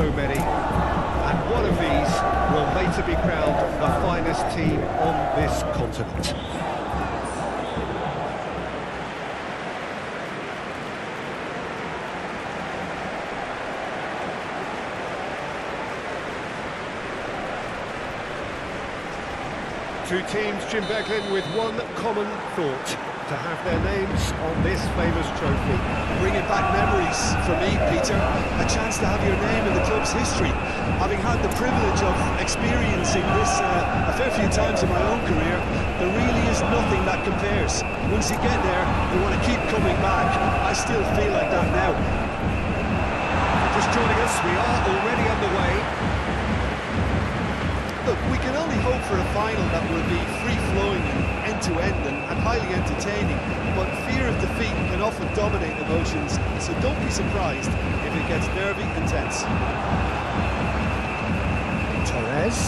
so many, and one of these will later be crowned the finest team on this continent. Two teams, Jim Beglin, with one common thought, to have their names on this famous trophy. Bringing back memories for me, Peter, a chance to have your name in the club's history. Having had the privilege of experiencing this a fair few times in my own career, there really is nothing that compares. Once you get there, you want to keep coming back. I still feel like that now. Just joining us, we are already underway. Look, we can only hope for a final that will be free-flowing and end-to-end and highly entertaining, but fear of defeat can often dominate emotions, so don't be surprised if it gets nervy and tense. Torres.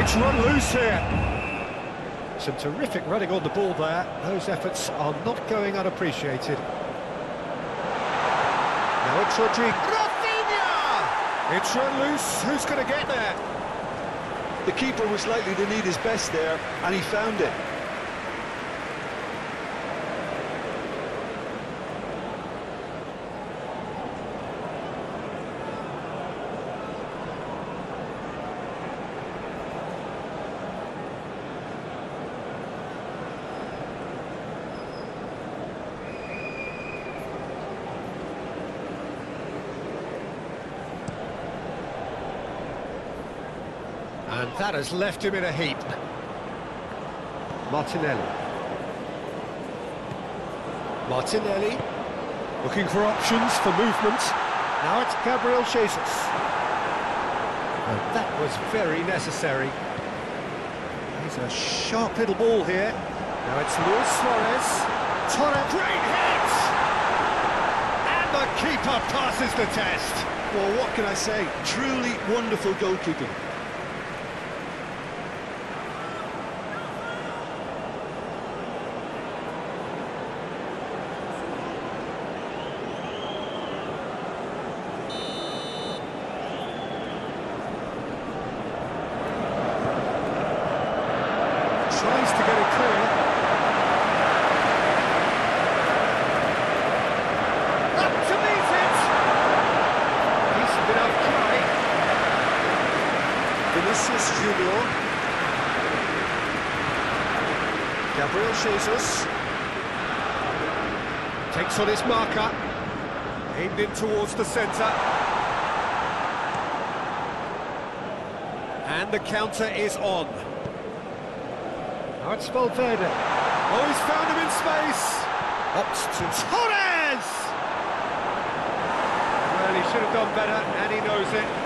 It's run loose here. Some terrific running on the ball there. Those efforts are not going unappreciated. Now it's Rodrigo. It's run loose, who's going to get there? The keeper was likely to need his best there, and he found it. And that has left him in a heap. Martinelli. Martinelli. Looking for options for movement. Now it's Gabriel Jesus. And that was very necessary. He's a sharp little ball here. Now it's Luis Suarez. Torres. Great hit! And the keeper passes the test. Well, what can I say? Truly wonderful goalkeeping. Vinicius Junior. Gabriel Jesus takes on his marker, aimed in towards the centre, and the counter is on. Now it's Valverde. Oh, he's found him in space. Opts to Torres. Well, he should have done better, and he knows it.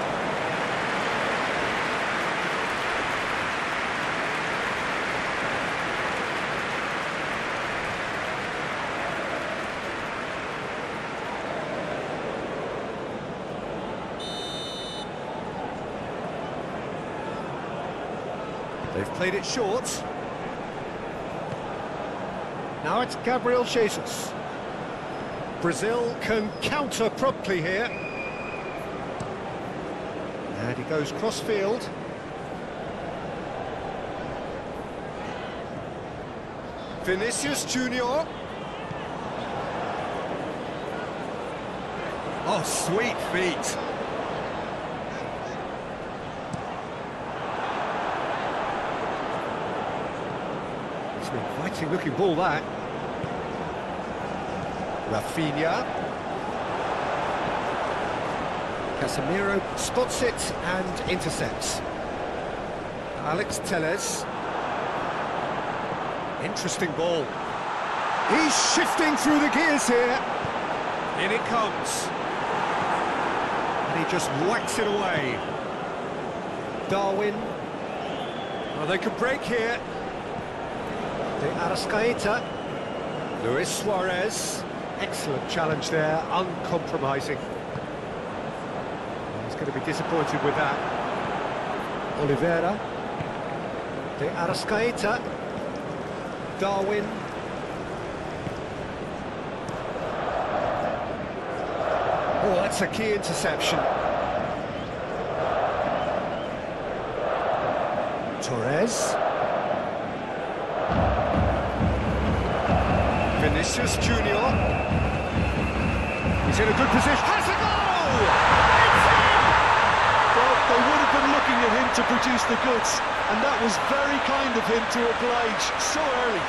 They've played it short. Now it's Gabriel Jesus. Brazil can counter promptly here. And he goes cross-field. Vinicius Junior. Oh, sweet feet. Inviting looking ball that. Rafinha. Casemiro spots it and intercepts. Alex Telles. Interesting ball. He's shifting through the gears here. In it comes. And he just whacks it away. Darwin. Well, they could break here. De Arrascaeta, Luis Suarez, excellent challenge there, uncompromising. He's going to be disappointed with that. Oliveira, De Arrascaeta, Darwin. Oh, that's a key interception. Torres. Vinicius Junior. He's in a good position. Has a goal! It's in! Well, they would have been looking at him to produce the goods, and that was very kind of him to oblige so early.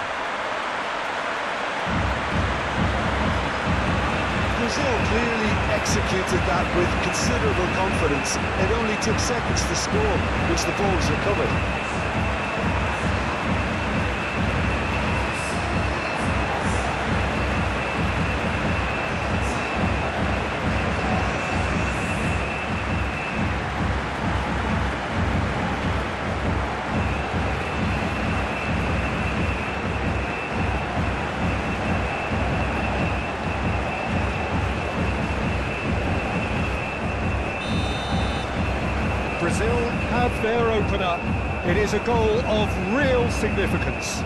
Brazil clearly executed that with considerable confidence. It only took seconds to score, which the ball was recovered. Brazil have their opener. It is a goal of real significance.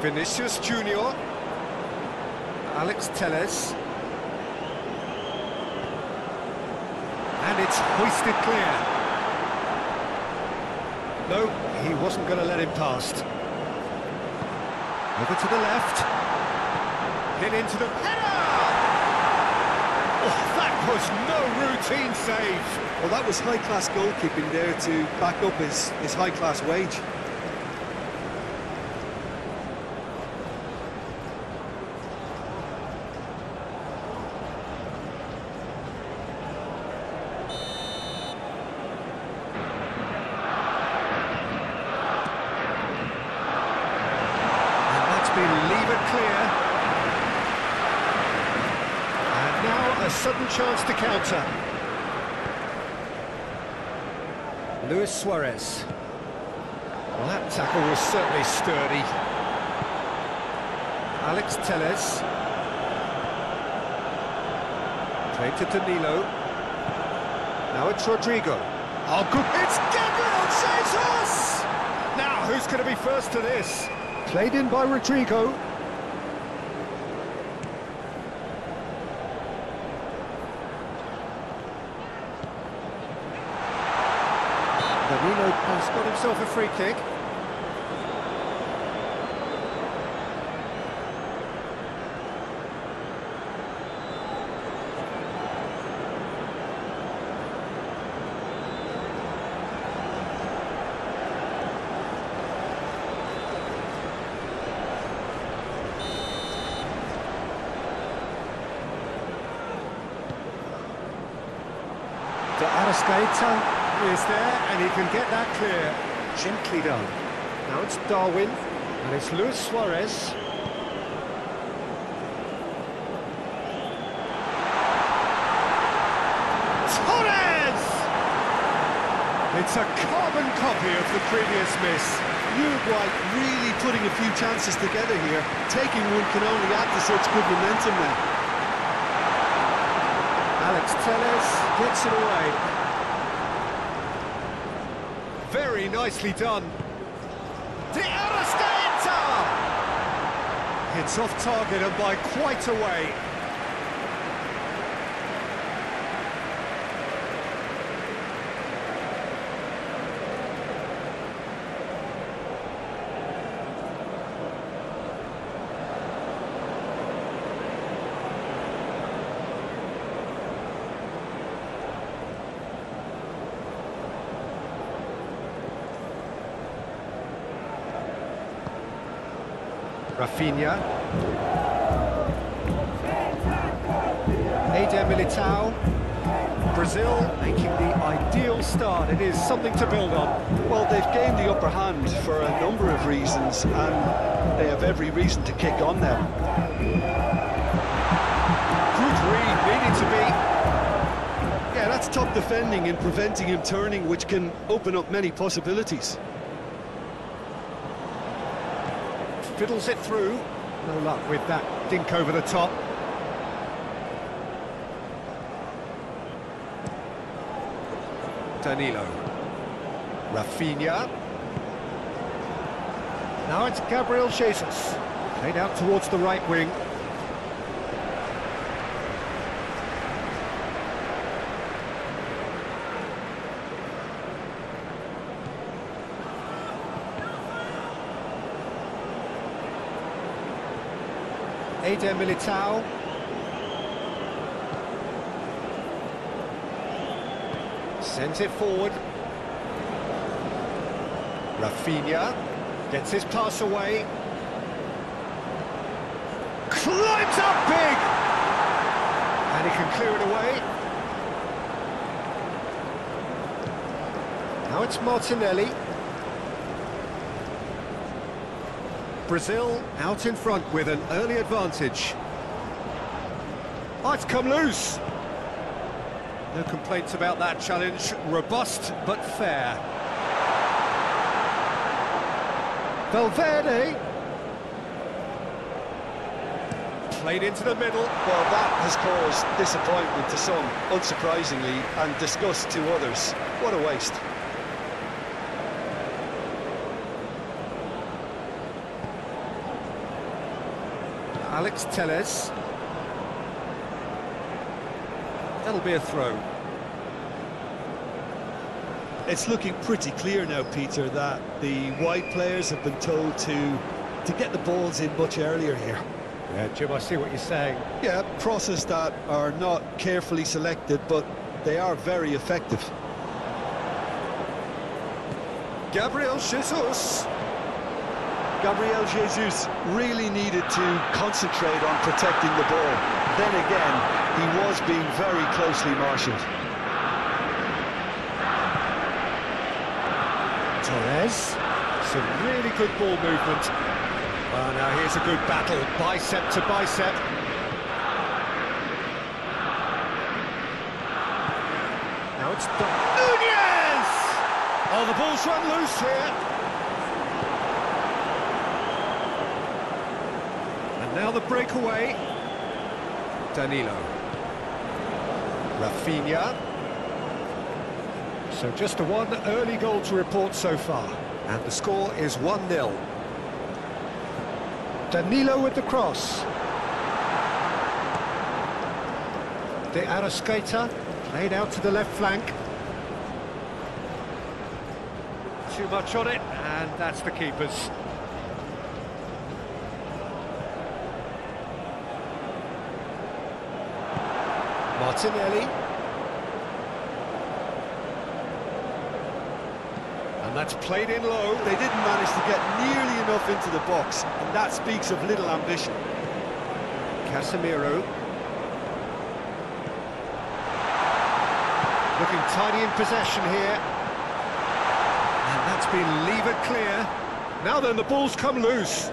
Vinicius Junior. Alex Telles. And it's hoisted clear. No, he wasn't going to let him past. Over to the left. Hit into the header! Oh, that was no routine save. Well, that was high-class goalkeeping there to back up his high-class wage. And that's been levered clear. A sudden chance to counter. Luis Suarez. Well, that tackle was certainly sturdy. Alex Telles. Played to Danilo. Now it's Rodrigo. Oh, good. It's Gabriel Jesus! Now, who's going to be first to this? Played in by Rodrigo. Danilo has got himself a free kick. De Arrascaeta is there, and he can get that clear. Gently done. Now it's Darwin, and it's Luis Suarez. Torres! It's a carbon copy of the previous miss. Uruguay really putting a few chances together here. Taking one can only add to such good momentum now. Alex Telles gets it away. Very nicely done. De Arrascaeta! Hits off target and by quite a way. Rafinha. Eder Militão. Brazil making the ideal start. It is something to build on. Well, they've gained the upper hand for a number of reasons, and they have every reason to kick on now. Good read, needed to be. Yeah, that's top defending and preventing him turning, which can open up many possibilities. Fiddles it through. No luck with that dink over the top. Danilo. Rafinha. Now it's Gabriel Jesus. Played out towards the right wing. Eder Militão. Sends it forward. Rafinha gets his pass away. Climbs up big! And he can clear it away. Now it's Martinelli. Brazil out in front with an early advantage. Oh, it's come loose. No complaints about that challenge. Robust but fair. Valverde. Played into the middle. Well, that has caused disappointment to some, unsurprisingly, and disgust to others. What a waste. Alex Telles. That'll be a throw. It's looking pretty clear now, Peter, that the wide players have been told to get the balls in much earlier here. Yeah, Jim, I see what you're saying. Yeah, crosses that are not carefully selected, but they are very effective. Gabriel Jesus. Gabriel Jesus really needed to concentrate on protecting the ball. Then again, he was being very closely marshalled. Torres, some really good ball movement. Well, now here's a good battle, bicep to bicep. Now it's Núñez! Oh, the ball's run loose here. Now the breakaway. Danilo. Rafinha. So just one early goal to report so far. And the score is 1-0. Danilo with the cross. De Arrascaeta played out to the left flank. Too much on it, and that's the keepers. Martinelli. And that's played in low. They didn't manage to get nearly enough into the box, and that speaks of little ambition. Casemiro. Looking tidy in possession here. And that's been levered clear. Now then, the ball's come loose.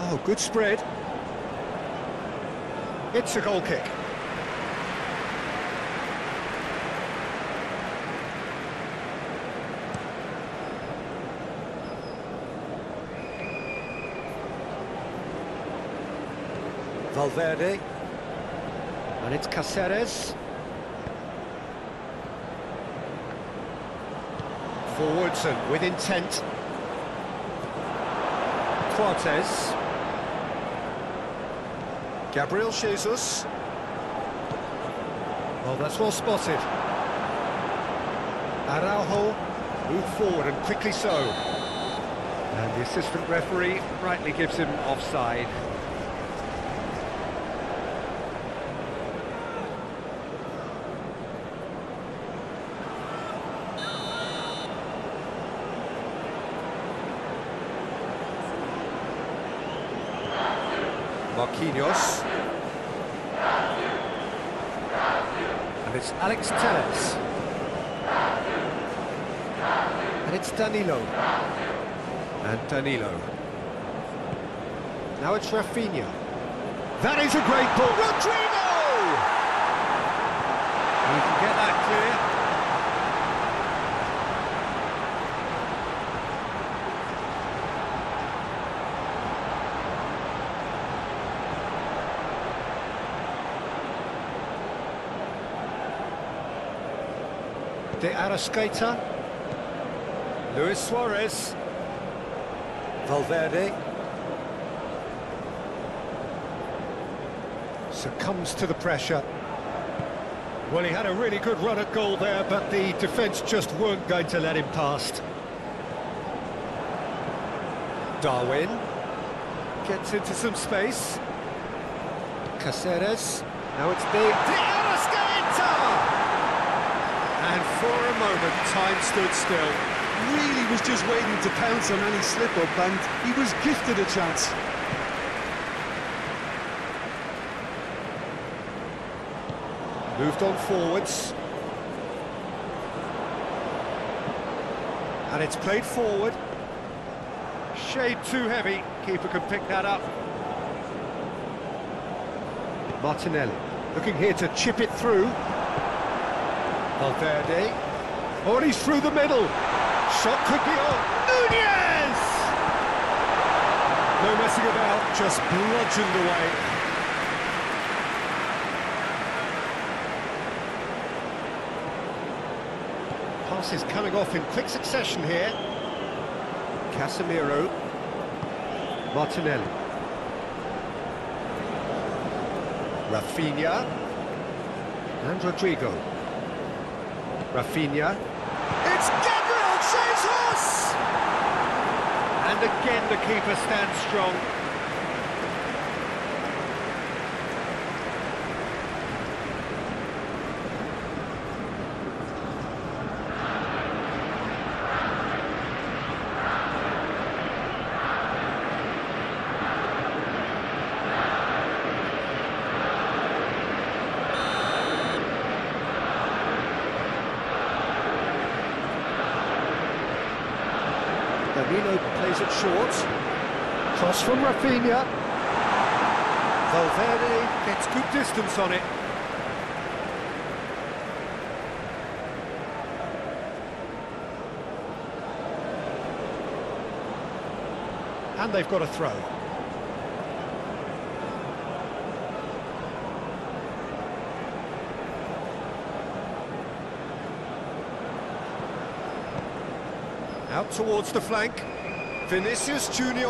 Oh, good spread. It's a goal kick. Valverde. And it's Caceres. Forwards and with intent. Coates. Gabriel Jesus. Well, that's well spotted. Araujo moved forward, and quickly so. And the assistant referee rightly gives him offside. Marquinhos. And it's Alex Telles. And it's Danilo. And Danilo. Now it's Rafinha. That is a great ball. Rodrigo! And you can get that clear. De Arrascaeta, Luis Suarez, Valverde, succumbs to the pressure. Well, he had a really good run at goal there, but the defence just weren't going to let him past. Darwin, Gets into some space. Caceres. Now it's De Arrascaeta! And for a moment, time stood still. Really was just waiting to pounce on any slip-up, and he was gifted a chance. Moved on forwards. And it's played forward. Shade too heavy. Keeper can pick that up. Martinelli looking here to chip it through. Valverde. Oh, and he's through the middle. Shot could be on. Núñez! No messing about, just bludgeoned away. Passes coming off in quick succession here. Casemiro. Martinelli. Rafinha. And Rodrigo. Rafinha. It's Gabriel Jesus! And again the keeper stands strong. Danilo plays it short. Cross from Rafinha. Valverde gets good distance on it. And they've got a throw. Out towards the flank, Vinicius Junior. A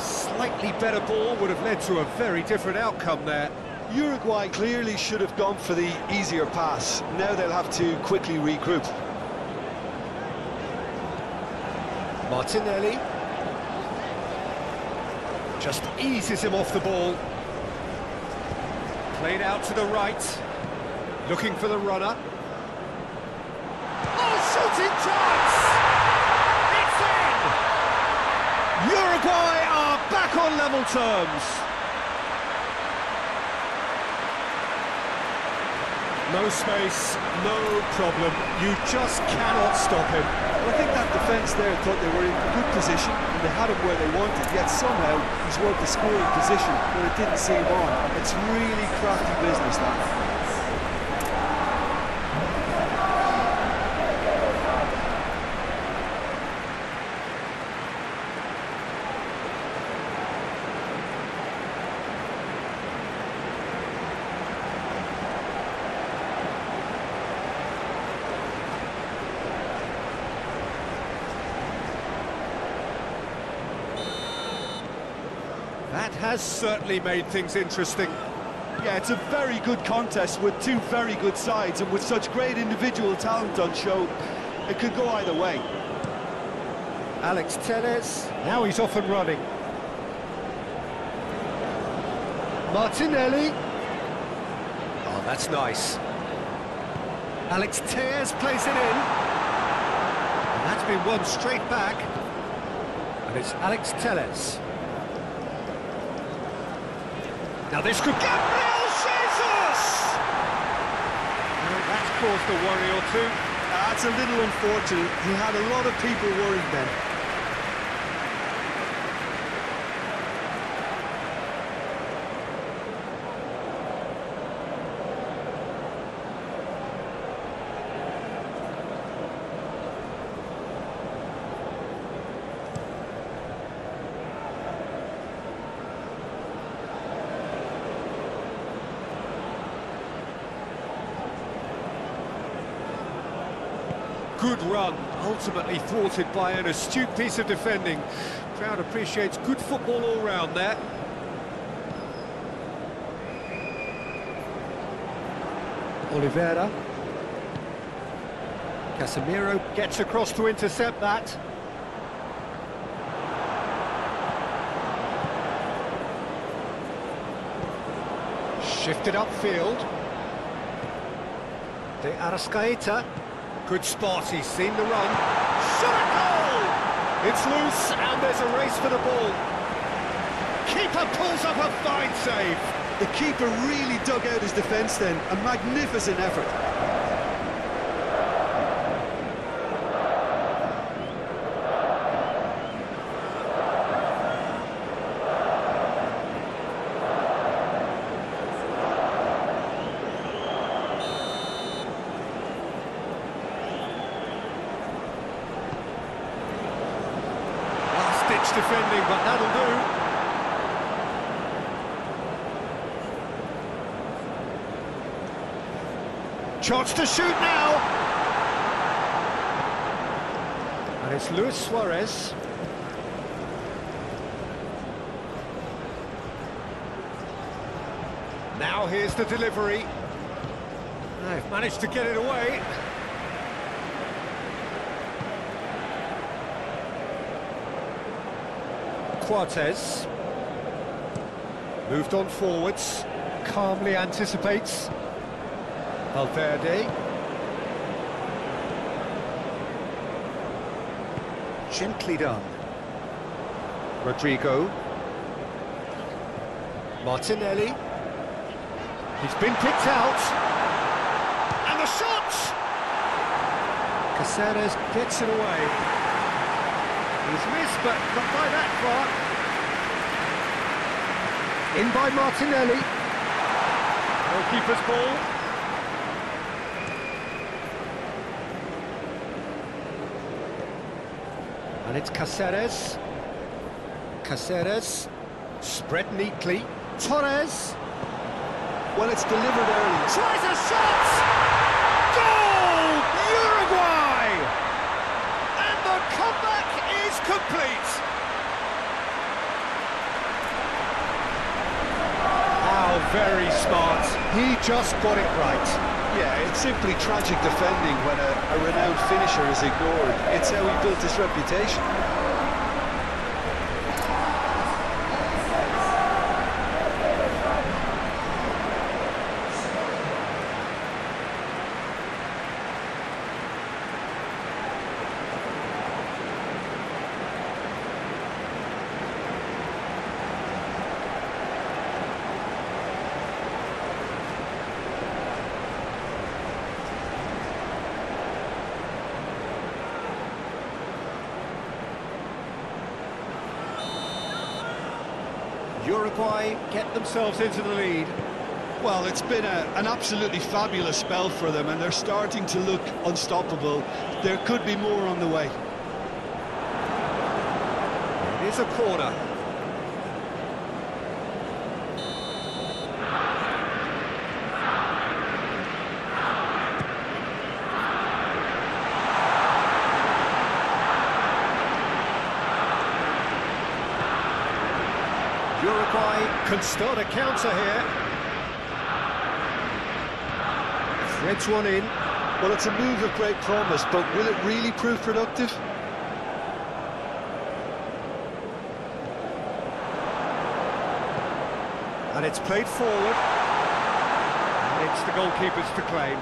slightly better ball would have led to a very different outcome there. Uruguay clearly should have gone for the easier pass. Now they'll have to quickly regroup. Martinelli. Just eases him off the ball. Played out to the right. Looking for the runner. Oh, shooting chance! It's in! Uruguay are back on level terms. No space, no problem. You just cannot stop him. Well, I think that defence there thought they were in good position and they had him where they wanted, yet somehow he's worked the scoring position where it didn't seem on. It's really crafty business, that. That has certainly made things interesting. Yeah, it's a very good contest with two very good sides, and with such great individual talent on show, it could go either way. Alex Telles, now he's off and running. Martinelli. Oh, that's nice. Alex Telles plays it in. And that's been won straight back. And it's Alex Telles. Now this could... Gabriel Jesus! Well, that's caused a worry or two. That's a little unfortunate. He had a lot of people worried then. Good run, ultimately thwarted by an astute piece of defending. Crowd appreciates good football all round there. Oliveira. Casemiro gets across to intercept that. Shifted upfield. De Arrascaeta. Good spot, he's seen the run. Shot a goal! It's loose and there's a race for the ball. Keeper pulls up a fine save. The keeper really dug out his defence then. A magnificent effort. Defending, but that'll do. Chance to shoot now, and it's Luis Suarez. Now here's the delivery. They've managed to get it away. Coates moved on forwards, calmly anticipates. Valverde. Gently done. Rodrigo. Martinelli. He's been picked out. And the shot! Caceres gets it away. He's missed, but not by that far. In by Martinelli. Goalkeeper's ball. And it's Caceres. Caceres. Spread neatly. Torres. Well, it's delivered early. Tries a shot! Goal! Uruguay! And the comeback is complete. How very smart. He just got it right. Yeah, it's simply tragic defending when a renowned finisher is ignored. It's how he built his reputation. Uruguay get themselves into the lead. Well, it's been an absolutely fabulous spell for them, and they're starting to look unstoppable. There could be more on the way. It is a corner. Uruguay can start a counter here. Threads one in. Well, it's a move of great promise, but will it really prove productive? And it's played forward. And it's the goalkeepers to claim.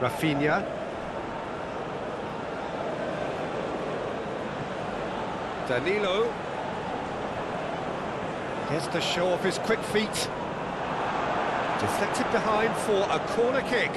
Rafinha. Danilo gets to show off his quick feet. Deflected behind for a corner kick.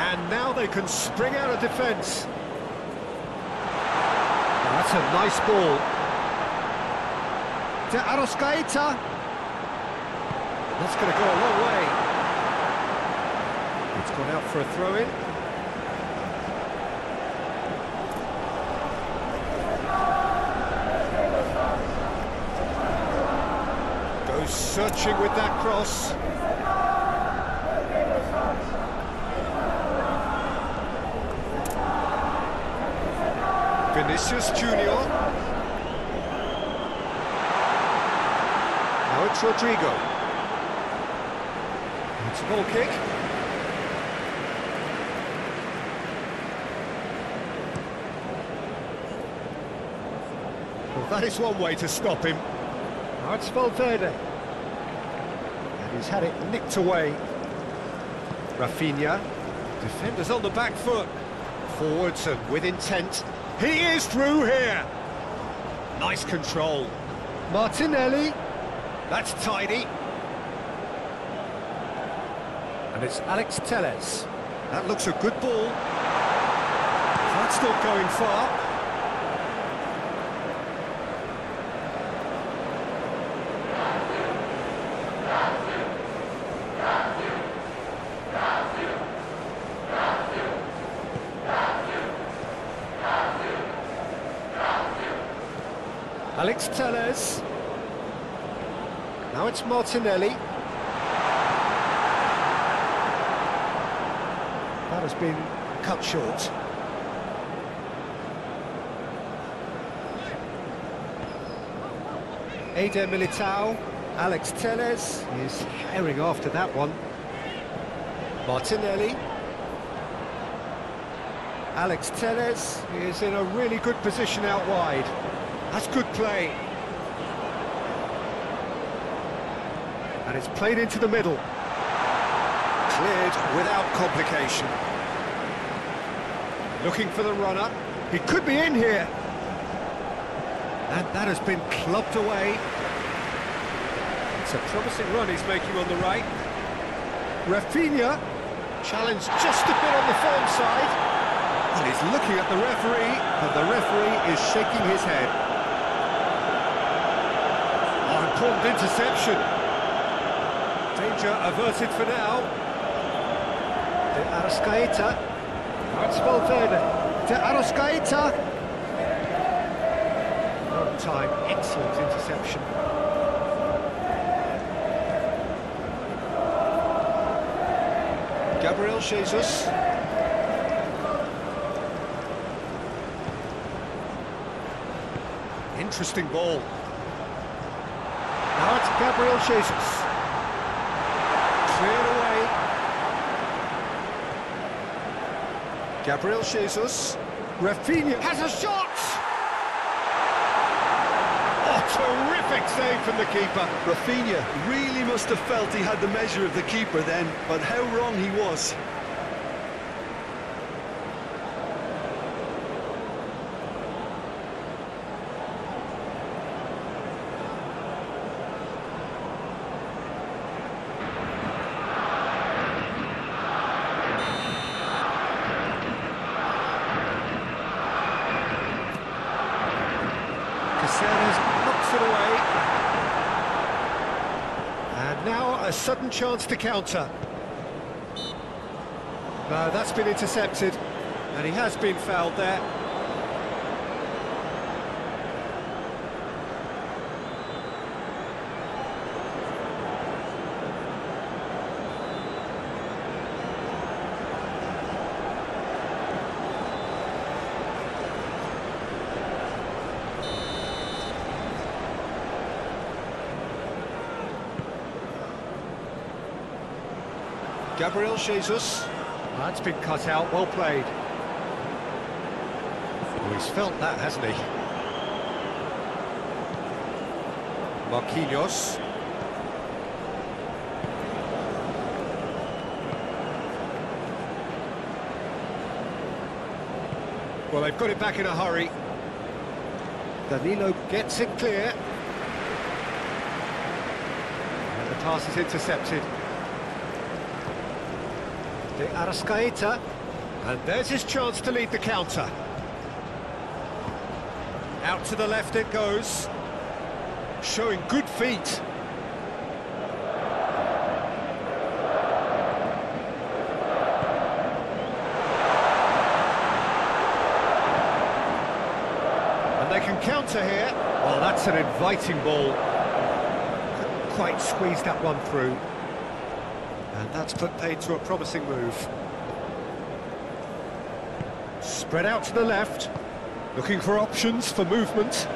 And now they can spring out of defence. That's a nice ball. De Arrascaeta. That's going to go a long way. It's gone out for a throw-in. Goes searching with that cross. Vinicius Junior. Now it's Rodrigo. It's a goal kick. Well, that is one way to stop him. Now it's Valverde. And he's had it nicked away. Rafinha. Defenders on the back foot. Forwards and with intent. He is through here. Nice control. Martinelli. That's tidy. And it's Alex Telles. That looks a good ball. That's not going far. Alex Telles. Now it's Martinelli. That has been cut short. Eder Militão, Alex Telles is herring after that one. Martinelli. Alex Telles is in a really good position out wide. That's good play. And it's played into the middle. Cleared without complication. Looking for the runner. He could be in here. And that has been clubbed away. It's a promising run he's making on the right. Rafinha. Challenged just a bit on the firm side. And he's looking at the referee. And the referee is shaking his head. Important interception. Danger averted for now. De Arrascaeta. That's Valverde. De Arrascaeta. Long time, excellent interception. Gabriel Jesus. Interesting ball. Now it's Gabriel Jesus. Cleared away. Gabriel Jesus. Rafinha has a shot! A terrific save from the keeper. Rafinha really must have felt he had the measure of the keeper then, but how wrong he was. Caceres knocks it away. And now a sudden chance to counter. No, that's been intercepted. And he has been fouled there. Gabriel Jesus. That's been cut out, well played. Oh, he's felt that, hasn't he? Marquinhos. Well, they've got it back in a hurry. Danilo gets it clear. And the pass is intercepted. De Arrascaeta, and there's his chance to lead the counter. Out to the left it goes, showing good feet. And they can counter here. Well, that's an inviting ball. quite squeeze that one through. And that's put paid to a promising move. Spread out to the left, looking for options for movement.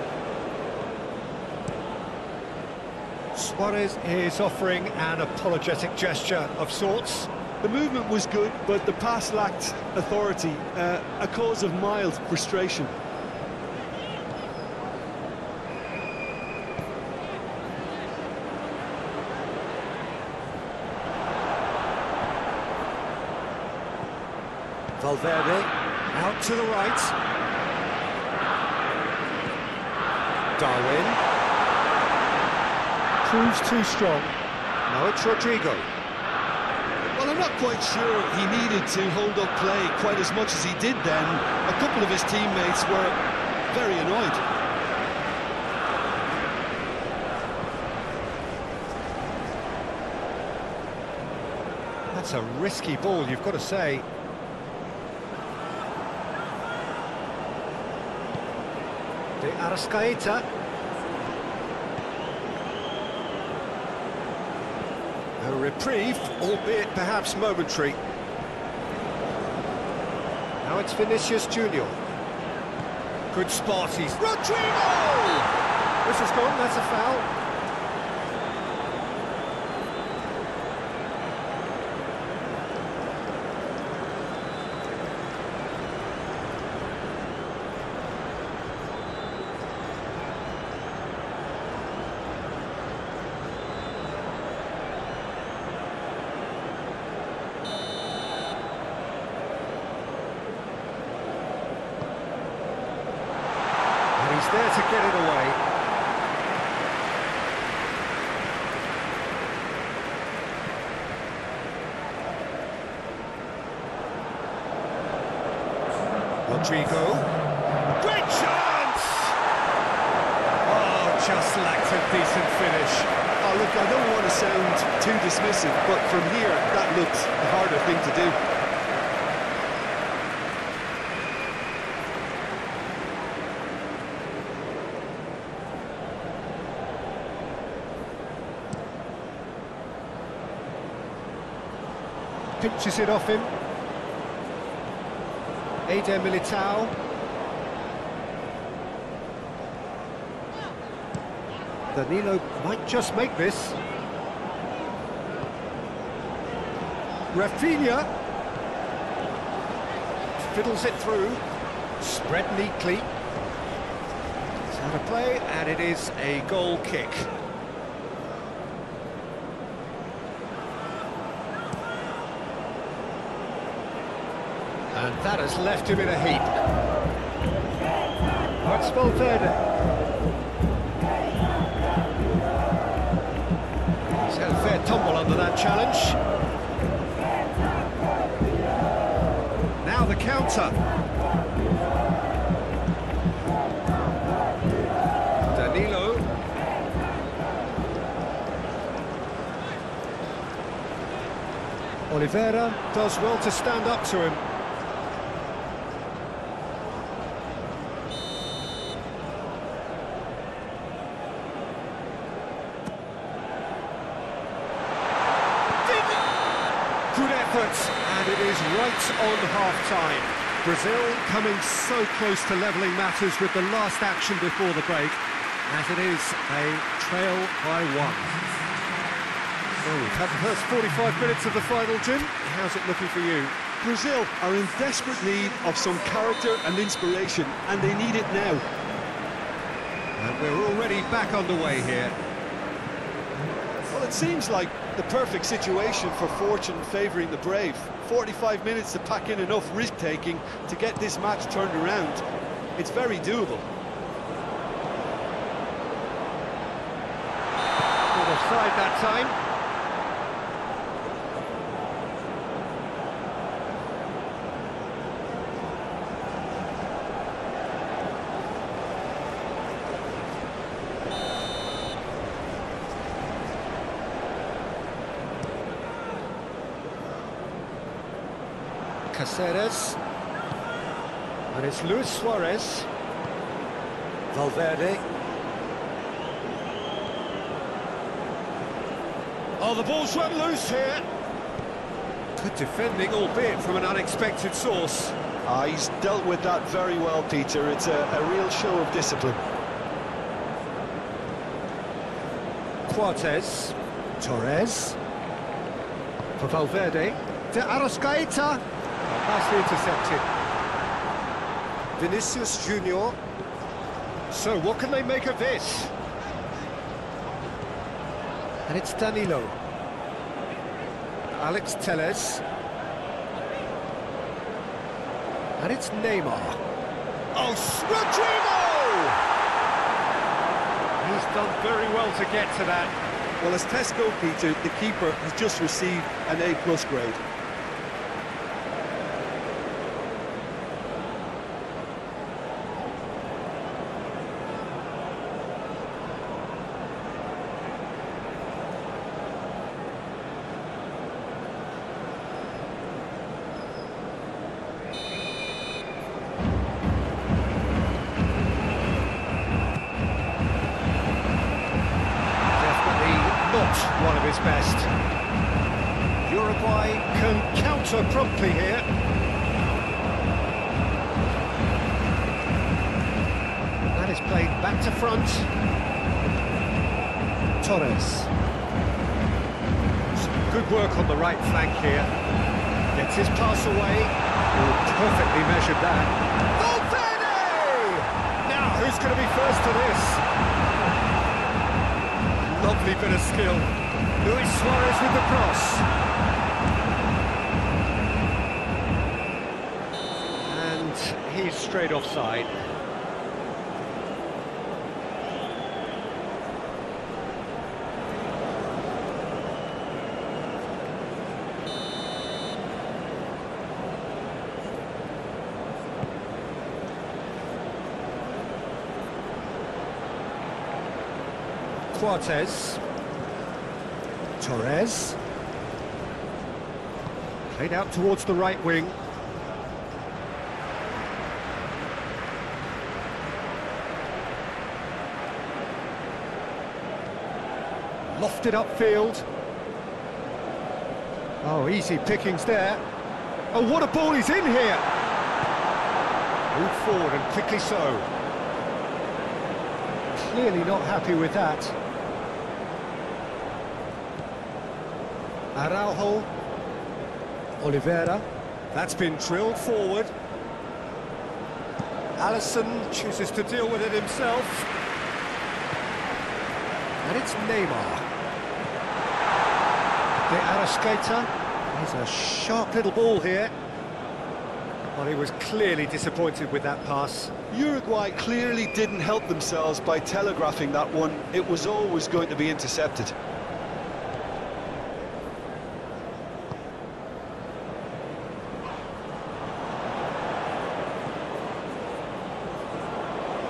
Suarez is offering an apologetic gesture of sorts. The movement was good, but the pass lacked authority, a cause of mild frustration. Valverde, out to the right. Darwin. Proves too strong. Now it's Rodrigo. Well, I'm not quite sure he needed to hold up play quite as much as he did then. A couple of his teammates were very annoyed. That's a risky ball, you've got to say. De Arrascaeta. A reprieve, albeit perhaps momentary. Now it's Vinicius Junior. Good spot, he's... Rodrigo! This is gone, that's a foul. He's there to get it away. Rodrigo. Great chance! Oh, just lacked a decent finish. Oh, look, I don't want to sound too dismissive, but from here, that looks the harder thing to do. Pitches it off him. Eder Militão. Danilo might just make this. Rafinha fiddles it through. Spread neatly. It's out of play, and it is a goal kick. And that has left him in a heap. That's Valverde. He's had a fair tumble under that challenge. Now the counter. Danilo. Oliveira does well to stand up to him. And it is right on half-time. Brazil coming so close to levelling matters with the last action before the break. As it is, they trail by one. Well, we've had the first 45 minutes of the final, Jim. How's it looking for you? Brazil are in desperate need of some character and inspiration, and they need it now. And we're already back underway here. Well, it seems like the perfect situation for fortune favouring the brave. 45 minutes to pack in enough risk-taking to get this match turned around. It's very doable. Good offside that time. Caceres, and it's Luis Suarez. Valverde. Oh, the ball's run loose here. Good defending, albeit from an unexpected source. Ah, he's dealt with that very well, Peter. It's a real show of discipline. Coates. Torres. For Valverde. De Arrascaeta. Nicely intercepted. Vinicius Junior. So, what can they make of this? And it's Danilo. Alex Telles. And it's Neymar. Oh, Rodrigo! He's done very well to get to that. Well, as Tesco, Peter, the keeper has just received an A+ grade. One of his best. Uruguay can counter promptly here. That is played back to front. Torres. Some good work on the right flank here. Gets his pass away. Perfectly measured that. Valverde! Now, who's going to be first to this? Lovely bit of skill. Luis Suarez with the cross. And he's straight offside. Coates. Torres. Played out towards the right wing. Lofted upfield. Oh, easy pickings there. Oh, what a ball he's in here! Moved forward and quickly so. Clearly not happy with that. Araujo, Oliveira, that's been drilled forward. Alisson chooses to deal with it himself. And it's Neymar. De Arrascaeta, there's a sharp little ball here. Well, he was clearly disappointed with that pass. Uruguay clearly didn't help themselves by telegraphing that one. It was always going to be intercepted.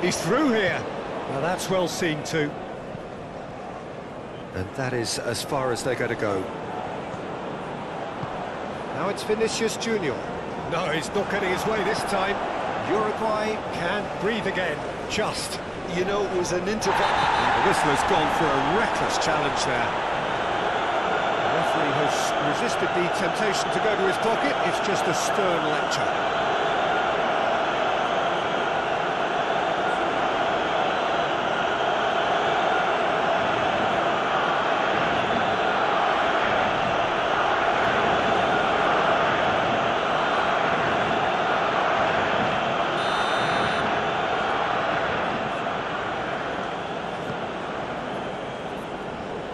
He's through here. Now that's well seen too. And that is as far as they're going to go. Now it's Vinicius Junior. No, he's not getting his way this time. Uruguay can't breathe again. Just. You know, it was an interval. The whistler's gone for a reckless challenge there. The referee has resisted the temptation to go to his pocket. It's just a stern lecture.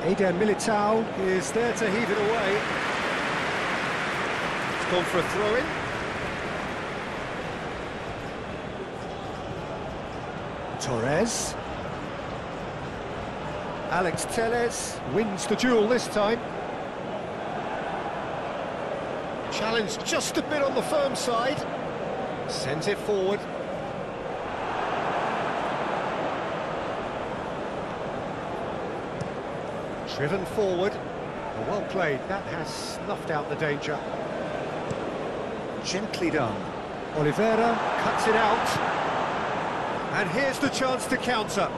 Eder Militão is there to heave it away. It's gone for a throw-in. Torres. Alex Telles wins the duel this time. Challenge just a bit on the firm side. Sends it forward. Driven forward, and well played, that has snuffed out the danger. Gently done. Oliveira cuts it out. And here's the chance to counter.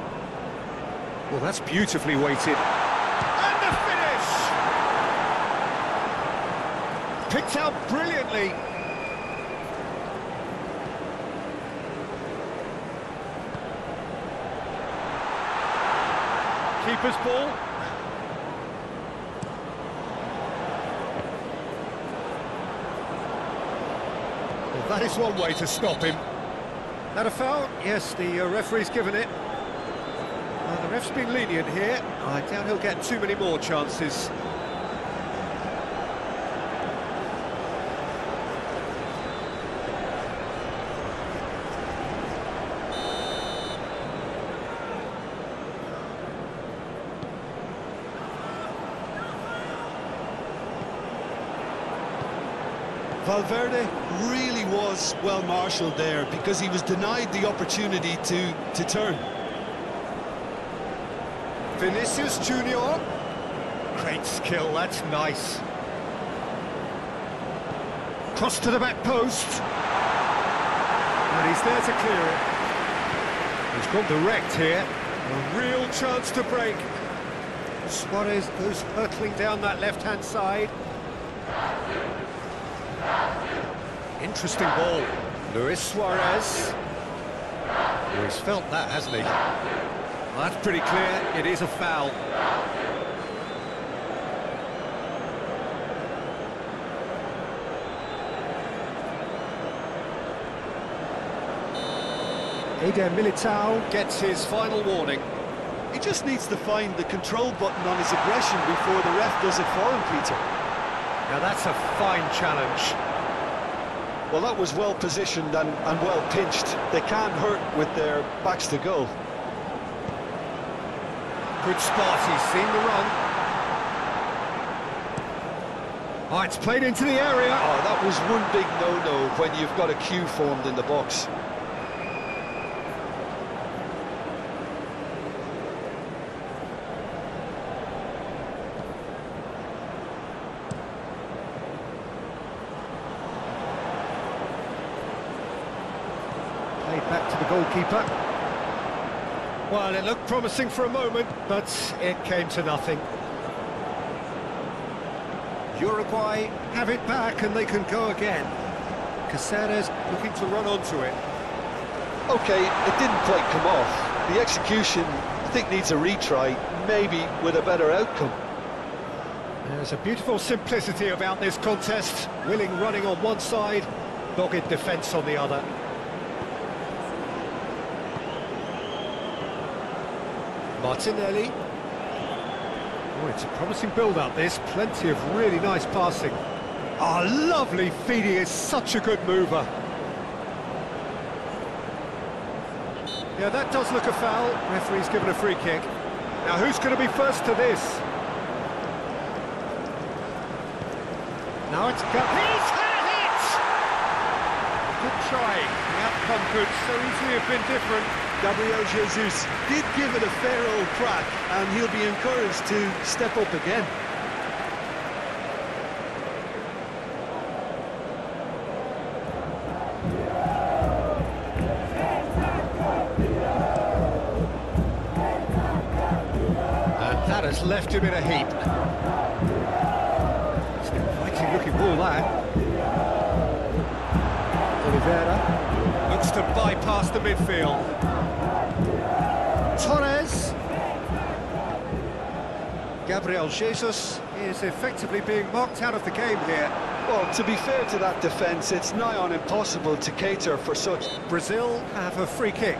Well, that's beautifully weighted. And the finish! picked out brilliantly. Keeper's ball. Well, that is one way to stop him. That a foul? Yes, the referee's given it. The ref's been lenient here. I doubt he'll get too many more chances. Valverde really was well marshalled there, because he was denied the opportunity to turn. Vinicius Junior, great skill, that's nice. Cross to the back post, and he's there to clear it. He's gone direct here, a real chance to break. Suarez goes hurtling down that left-hand side. Interesting ball. Luis Suarez. Well, he's felt that, hasn't he? Well, that's pretty clear. It is a foul. Eder Militão gets his final warning. He just needs to find the control button on his aggression before the ref does it for him, Peter. Now that's a fine challenge. Well, that was well positioned and well pinched. They can't hurt with their backs to goal. Good spot, he's seen the run. Oh, it's played into the area. Oh, that was one big no-no when you've got a queue formed in the box. Back to the goalkeeper. Well, it looked promising for a moment, but it came to nothing. Uruguay have it back and they can go again. Caceres looking to run onto it. Okay, it didn't quite come off. The execution, I think, needs a retry, maybe with a better outcome. There's a beautiful simplicity about this contest. Willing running on one side, dogged defence on the other. Martinelli. Oh, it's a promising build-up, this. Plenty of really nice passing. Ah, oh, lovely feeding, is such a good mover. Yeah, that does look a foul. Referee's given a free kick. Now, who's going to be first to this? Now it's cut. He's had it! Good try. The outcome could so easily have been different. Gabriel Jesus did give it a fair old crack, and he'll be encouraged to step up again. And that has left him in a heap. It's an inviting looking ball, that. Oliveira looks to bypass the midfield. Torres. Gabriel Jesus is effectively being marked out of the game here. Well, to be fair to that defence, it's nigh on impossible to cater for such. Brazil have a free kick.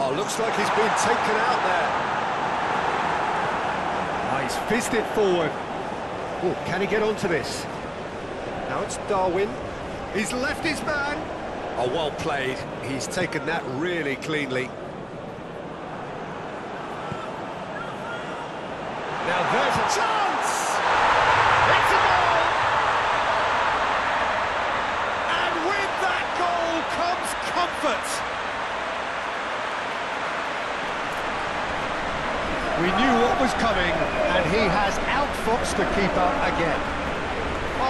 Oh, looks like he's been taken out there. Oh, he's fizzed it forward. Oh, can he get onto this? Now it's Darwin. He's left his man. Oh, well played. He's taken that really cleanly. Now there's a chance! It's a goal! And with that goal comes comfort. We knew what was coming, and he has outfoxed the keeper again.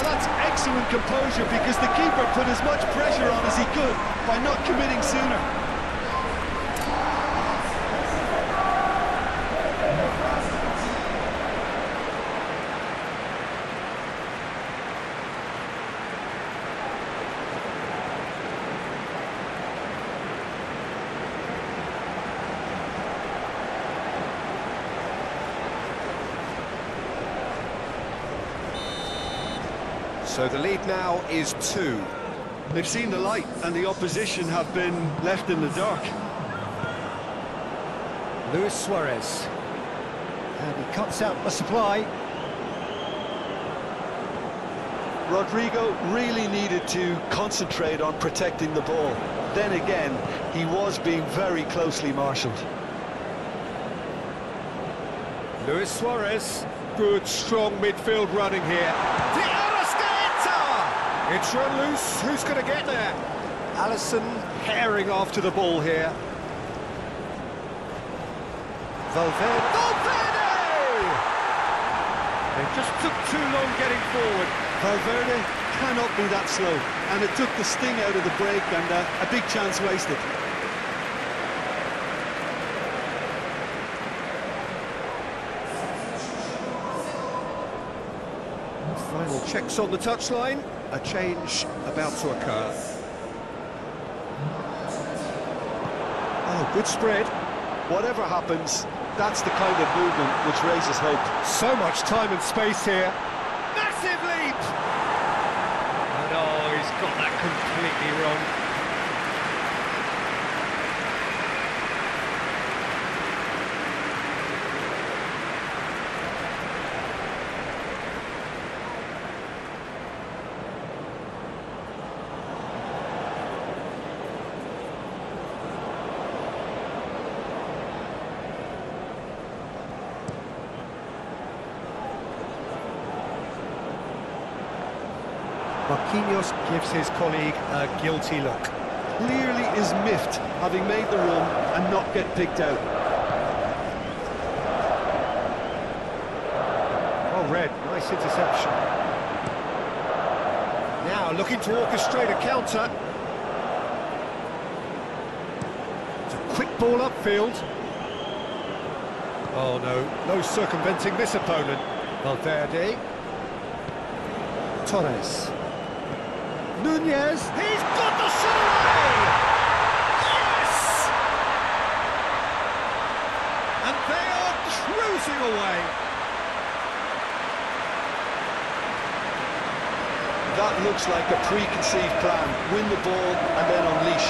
Oh, that's excellent composure, because the keeper put as much pressure on as he could by not committing sooner. So the lead now is 2. They've seen the light and the opposition have been left in the dark. Luis Suarez. And he cuts out the supply. Rodrigo really needed to concentrate on protecting the ball. Then again, he was being very closely marshalled. Luis Suarez. Good, strong midfield running here. It's run loose. Who's going to get there? Alisson herring after the ball here. Valverde! They just took too long getting forward. Valverde cannot be that slow, and it took the sting out of the break, and a big chance wasted. Final checks on the touchline. A change about to occur. Oh, good spread. Whatever happens, that's the kind of movement which raises hope. So much time and space here. Massive leap! And oh, he's got that completely wrong. Marquinhos gives his colleague a guilty look. Clearly is miffed, having made the run and not get picked out. Well read, nice interception. Now looking to orchestrate a counter. It's a quick ball upfield. Oh no, no circumventing this opponent. Valverde. Torres. Núñez, he's got the shot away! Yes! And they are cruising away. That looks like a preconceived plan. Win the ball and then unleash.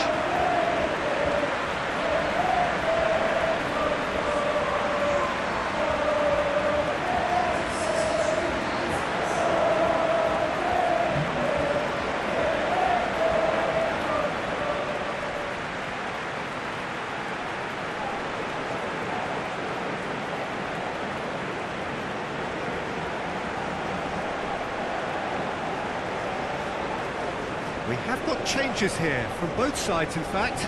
We have got changes here, from both sides, in fact.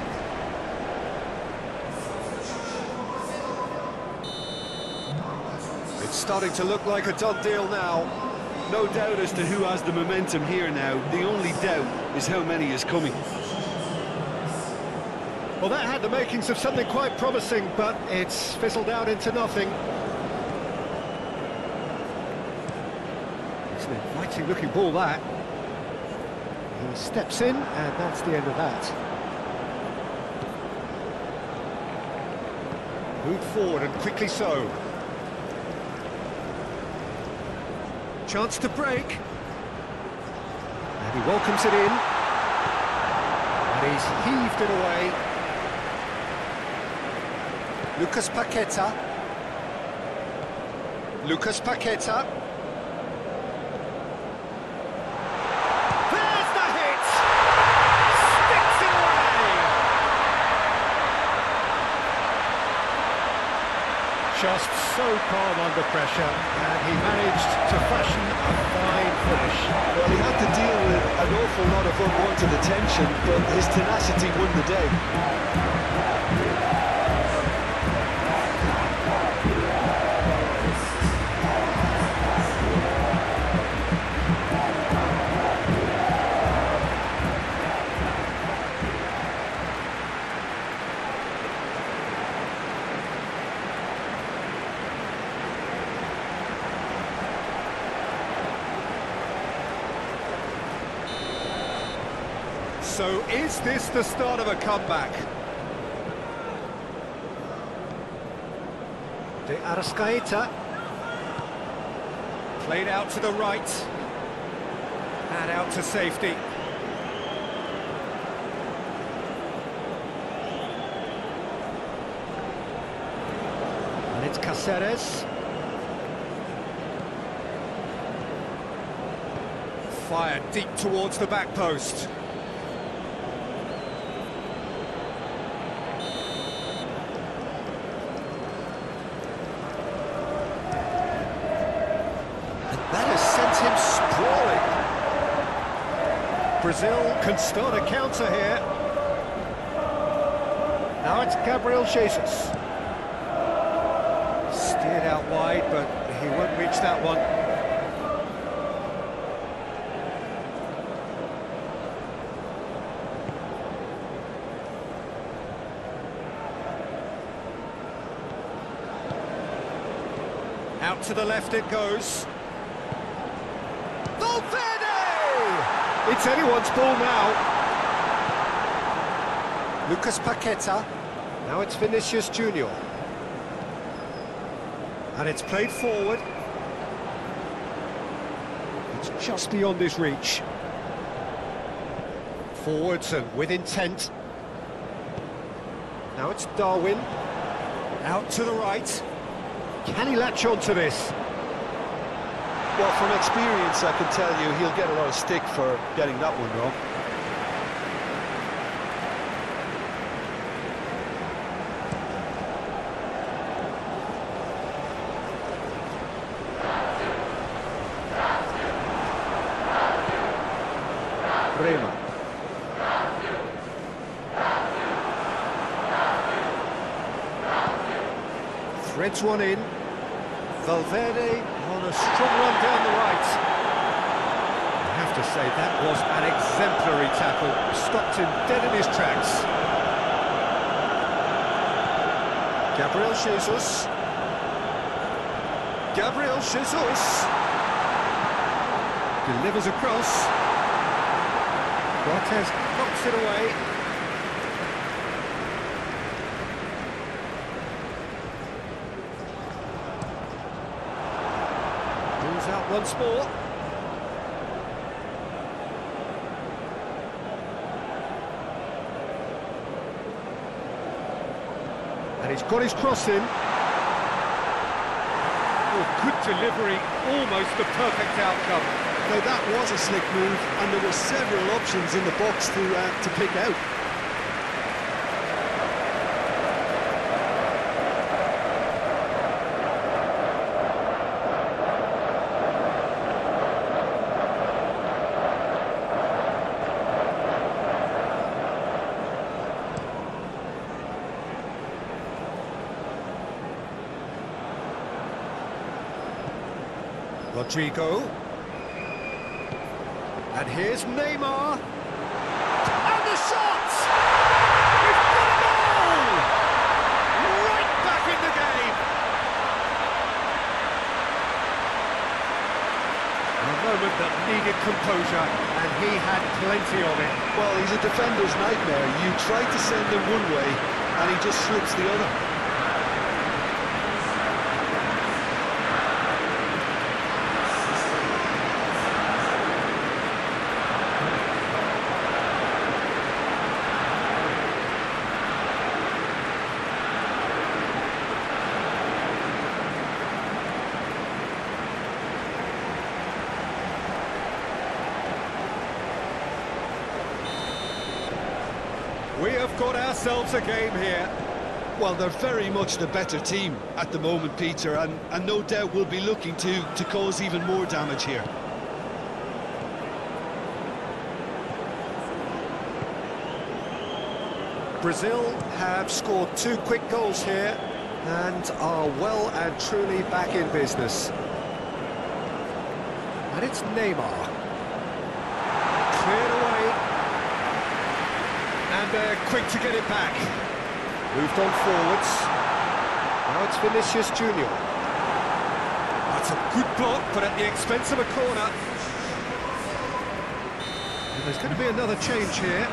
It's starting to look like a done deal now. No doubt as to who has the momentum here now. The only doubt is how many is coming. Well, that had the makings of something quite promising, but it's fizzled out into nothing. It's an inviting-looking ball, that. He steps in, and that's the end of that. Moved forward, and quickly so. Chance to break. And he welcomes it in. And he's heaved it away. Lucas Paqueta. Lucas Paqueta. Just so calm under pressure, and he managed to fashion a fine finish. Well, he had to deal with an awful lot of unwanted attention, but his tenacity won the day. So is this the start of a comeback? De Arrascaeta. Played out to the right. And out to safety. And it's Caceres. Fired deep towards the back post. And that has sent him sprawling. Brazil can start a counter here. Now it's Gabriel Jesus. Steered out wide, but he won't reach that one. Out to the left it goes. Valverde! It's anyone's ball now. Lucas Paqueta. Now it's Vinicius Junior. And it's played forward. It's just beyond his reach. Forwards and with intent. Now it's Darwin. Out to the right. Can he latch on to this? Well, from experience, I can tell you he'll get a lot of stick for getting that one wrong. Bremer. Threads one in. Valverde on a strong run down the right. I have to say that was an exemplary tackle, stopped him dead in his tracks. Gabriel Jesus. Gabriel Jesus delivers across. Coates knocks it away. Out once more. And he's got his cross in. Oh, good delivery, almost the perfect outcome. Now that was a slick move, and there were several options in the box to pick out. Rodrigo, and here's Neymar, and the shot! We've got a goal! Right back in the game! A moment that needed composure, and he had plenty of it. Well, he's a defender's nightmare. You try to send him one way, and he just slips the other. We have got ourselves a game here. Well, they're very much the better team at the moment, Peter, and no doubt will be looking to cause even more damage here. Brazil have scored two quick goals here and are well and truly back in business. And it's Neymar. Cleared away. And they're quick to get it back. Moved on forwards. Now it's Vinicius Junior. That's a good block, but at the expense of a corner. There's going to be another change here.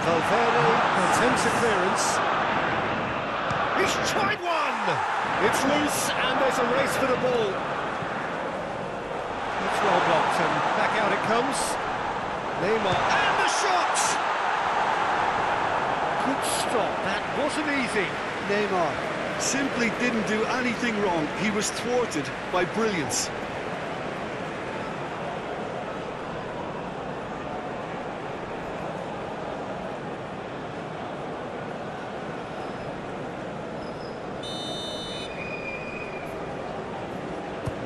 Valverde attempts a clearance. He's tried one! It's loose and there's a race for the ball. It's well blocked and back out it comes. Neymar and the shot! Good stop, that wasn't easy. Neymar simply didn't do anything wrong. He was thwarted by brilliance.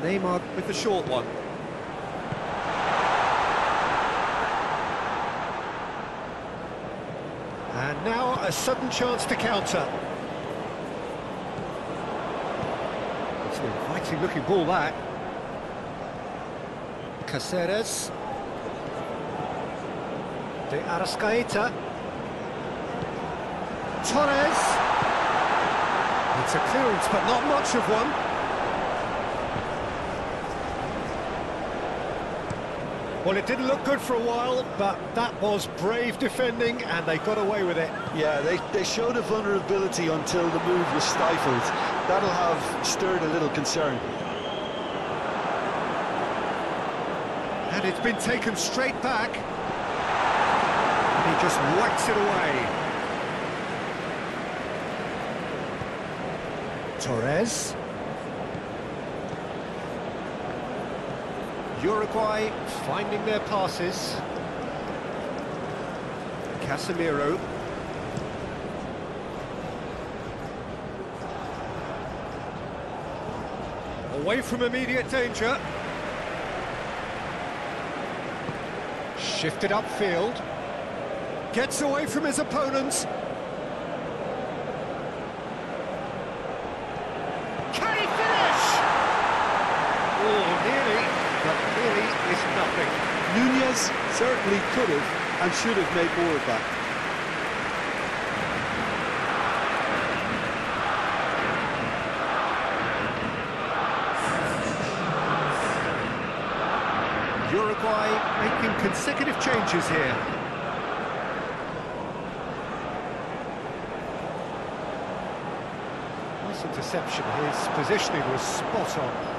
Neymar with the short one. And now a sudden chance to counter. It's an inviting looking ball back. Caceres. De Arrascaeta. Torres. It's a clearance but not much of one. Well, it didn't look good for a while, but that was brave defending, and they got away with it. Yeah, they showed a vulnerability until the move was stifled. That'll have stirred a little concern. And it's been taken straight back. And he just whacks it away. Torres. Uruguay finding their passes. Casemiro. Away from immediate danger. Shifted upfield. Gets away from his opponents. Can he finish? Oh, nearly. But really is nothing. Núñez certainly could have and should have made more of that. Uruguay making consecutive changes here. Nice interception. His positioning was spot on.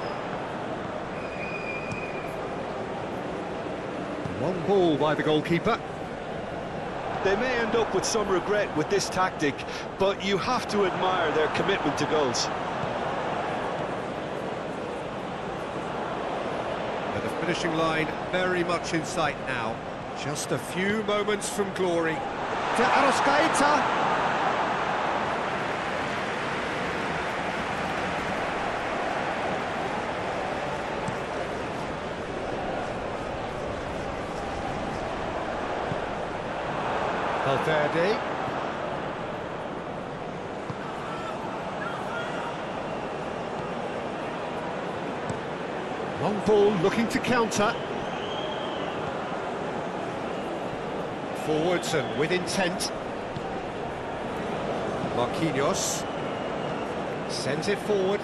Long ball by the goalkeeper. They may end up with some regret with this tactic, but you have to admire their commitment to goals. But the finishing line very much in sight now. Just a few moments from glory. De Arrascaeta. Valverde. Long ball looking to counter. Forwards and with intent. Marquinhos sends it forward.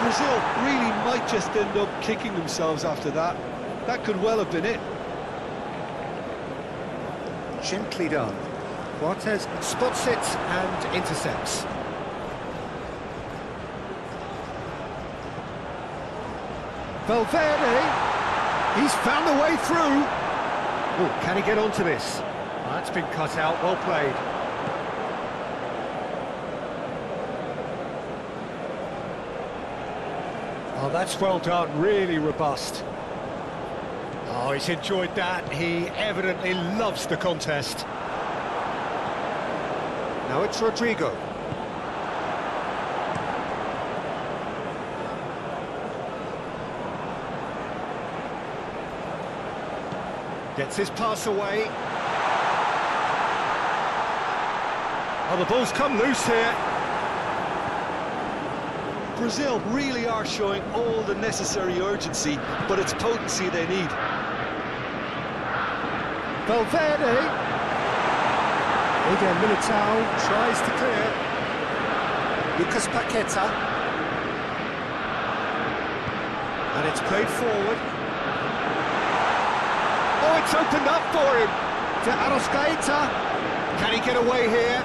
Brazil really might just end up kicking themselves after that. That could well have been it. Gently done. Coates spots it and intercepts. Valverde, he's found a way through. Oh, can he get onto this? That's been cut out. Well played. Oh, that's well done. Really robust. Oh, he's enjoyed that. He evidently loves the contest. Now it's Rodrigo. Gets his pass away. Oh, the ball's come loose here. Brazil really are showing all the necessary urgency, but it's potency they need. Valverde. Eder Militão tries to clear. Lucas Paqueta. And it's played forward. Oh, it's opened up for him. De Arrascaeta. Can he get away here?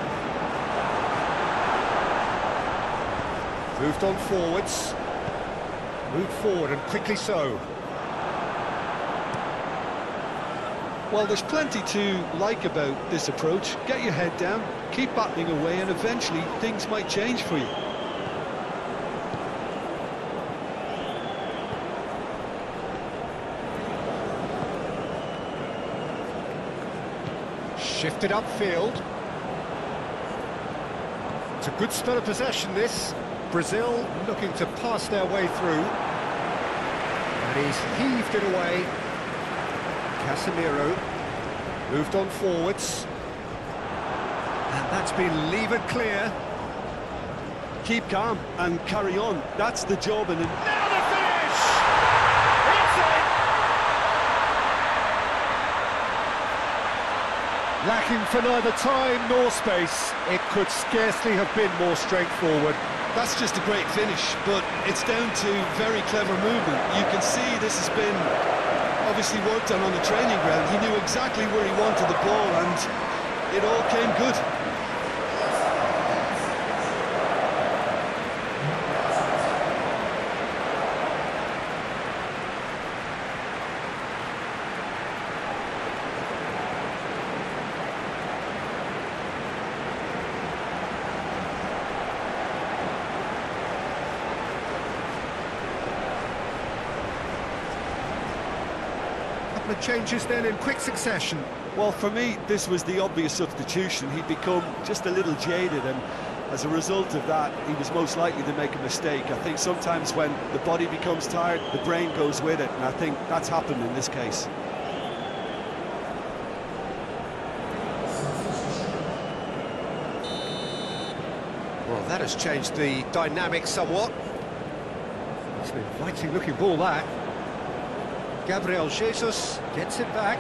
Moved on forwards. Moved forward, and quickly so. Well, there's plenty to like about this approach. Get your head down, keep battling away, and eventually things might change for you. Shifted upfield. It's a good spell of possession, this. Brazil looking to pass their way through. And he's heaved it away. Casemiro moved on forwards. And that's been levered clear. Keep calm and carry on. That's the job. And now the finish! It's it! Lacking for neither time nor space, it could scarcely have been more straightforward. That's just a great finish, but it's down to very clever movement. You can see this has been obviously worked on the training ground. He knew exactly where he wanted the ball, and it all came good. The changes then in quick succession. Well, for me, this was the obvious substitution. He'd become just a little jaded, and as a result of that, he was most likely to make a mistake. I think sometimes when the body becomes tired, the brain goes with it, and I think that's happened in this case. Well, that has changed the dynamic somewhat. It's an inviting looking ball, that. Gabriel Jesus gets it back.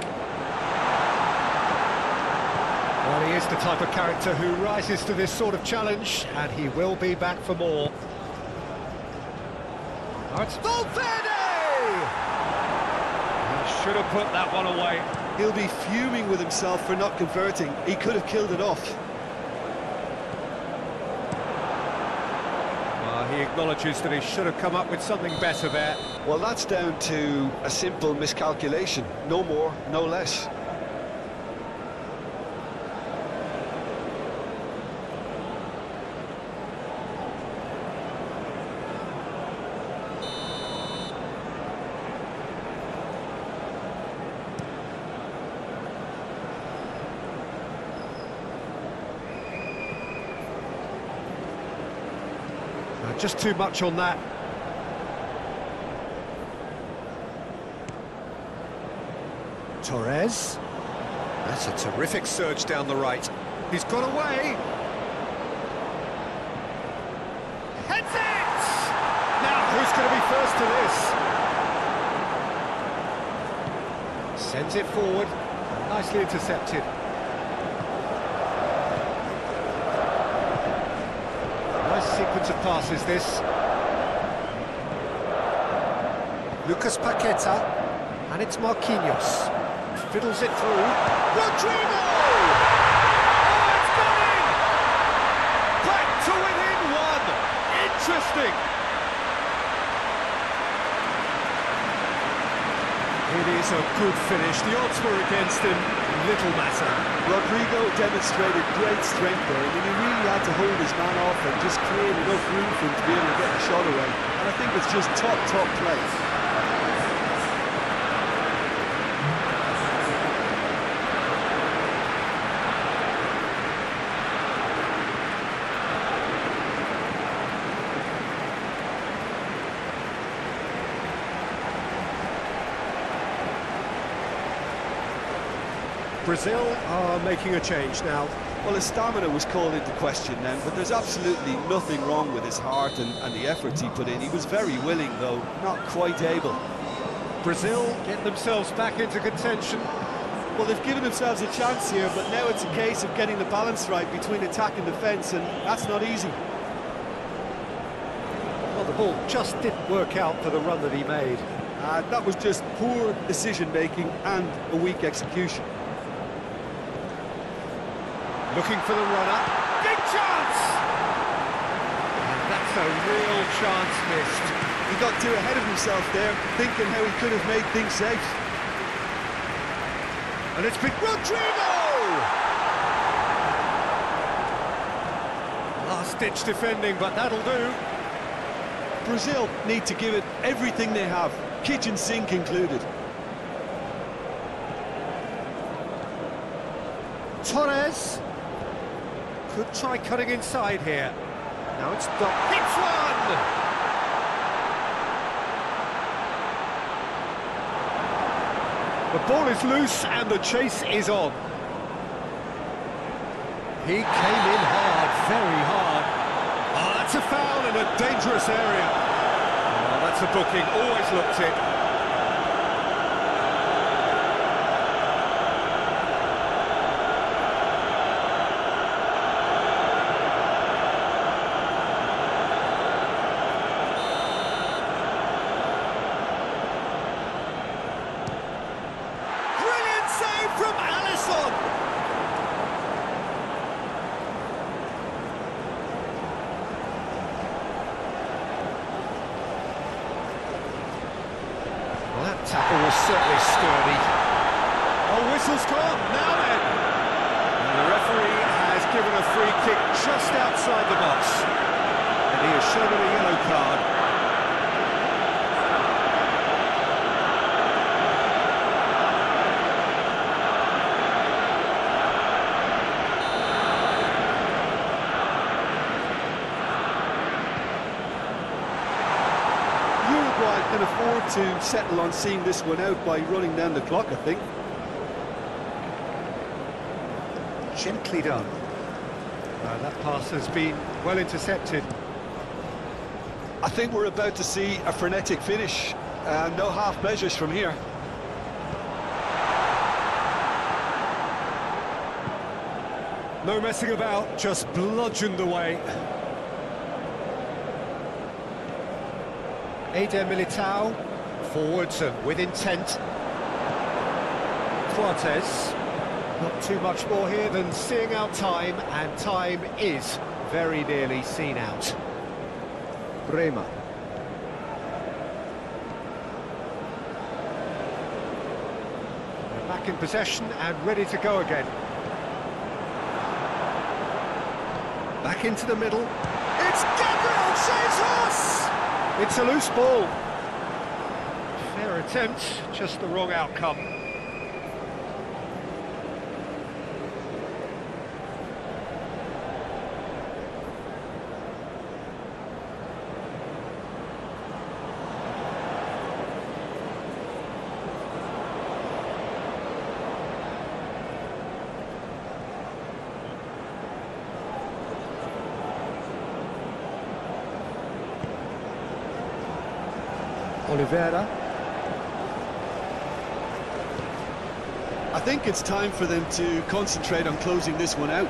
Well, he is the type of character who rises to this sort of challenge, and he will be back for more. Now it's Valverde! He should have put that one away. He'll be fuming with himself for not converting. He could have killed it off. He acknowledges that he should have come up with something better there. Well, that's down to a simple miscalculation. No more, no less. Just too much on that. Torres. That's a terrific surge down the right. He's gone away. Heads it! Now, who's going to be first to this? Sends it forward. Nicely intercepted. Sequence of passes, this. Lucas Paqueta, and it's Marquinhos. Fiddles it through. Rodrigo! Oh, it's gone in! Back to within one! Interesting! It is a good finish. The odds were against him. Little matter. Rodrigo demonstrated great strength there. I mean, he really had to hold his man off and just create enough room for him to be able to get the shot away. And I think it's just top play. Brazil are making a change now. Well, his stamina was called into question then, but there's absolutely nothing wrong with his heart and the efforts he put in. He was very willing, though, not quite able. Brazil get themselves back into contention. Well, they've given themselves a chance here, but now it's a case of getting the balance right between attack and defence, and that's not easy. Well, the ball just didn't work out for the run that he made. That was just poor decision-making and a weak execution. Looking for the run-up. Big chance! And that's a real chance missed. He got too ahead of himself there, thinking how he could have made things safe. And it's big Rodrigo! Last-ditch defending, but that'll do. Brazil need to give it everything they have, kitchen sink included. Torres could try cutting inside here. Now it's blocked. Hits one! The ball is loose and the chase is on. He came in hard, very hard. Oh, that's a foul in a dangerous area. Oh, that's a booking, always looked it. Tackle was certainly sturdy. Oh, whistle's gone, now then! And the referee has given a free kick just outside the box. And he has shown him a yellow card. Can afford to settle on seeing this one out by running down the clock, I think. Gently done. That pass has been well intercepted. I think we're about to see a frenetic finish. No half measures from here. No messing about, just bludgeoned away. Eder Militão, forwards and with intent. Coates, not too much more here than seeing out time, and time is very nearly seen out. Bremer. They're back in possession and ready to go again. Back into the middle. It's Gabriel Jesus! It's a loose ball. Fair attempt, just the wrong outcome. Oliveira. I think it's time for them to concentrate on closing this one out.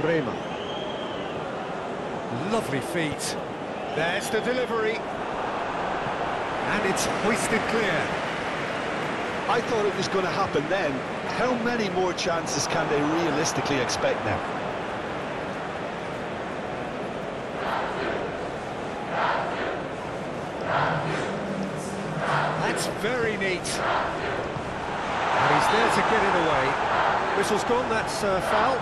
Bremer. Lovely feet. There's the delivery. And it's hoisted clear. I thought it was going to happen then. How many more chances can they realistically expect now? That's very neat. And he's there to get it away. Whistle's gone, that's foul.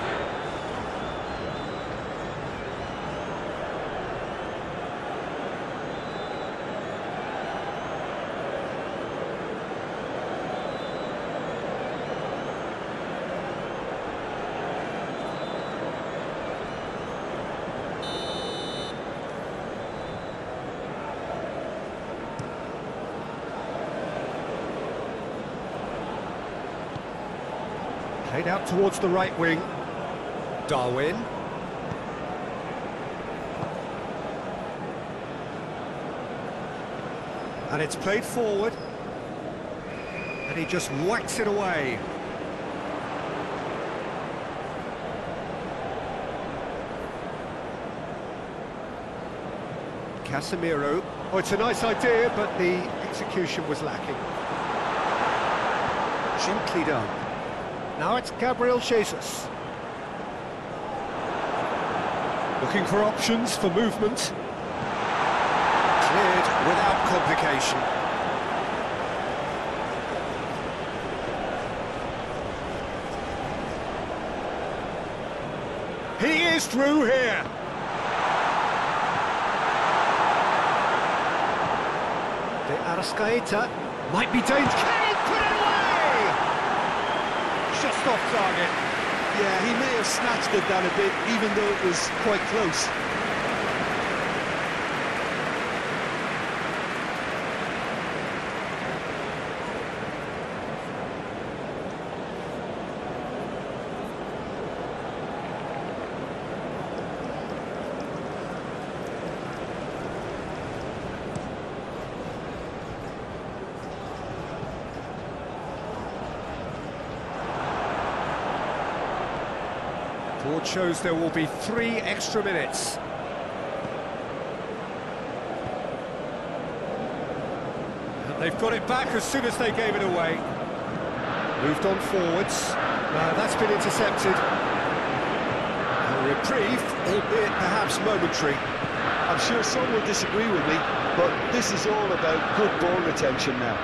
Played out towards the right wing. Darwin. And it's played forward. and he just whacks it away. Casemiro. Oh, it's a nice idea, but the execution was lacking. Gently done. Now it's Gabriel Jesus. Looking for options for movement. Cleared without complication. He is through here. De Arrascaeta might be dangerous. Can he put it away? Just off target. Yeah, he may have snatched it down a bit, even though it was quite close. Board shows there will be 3 extra minutes. And they've got it back as soon as they gave it away. Moved on forwards. Now that's been intercepted. A reprieve, albeit perhaps momentary. I'm sure some will disagree with me, but this is all about good ball retention now.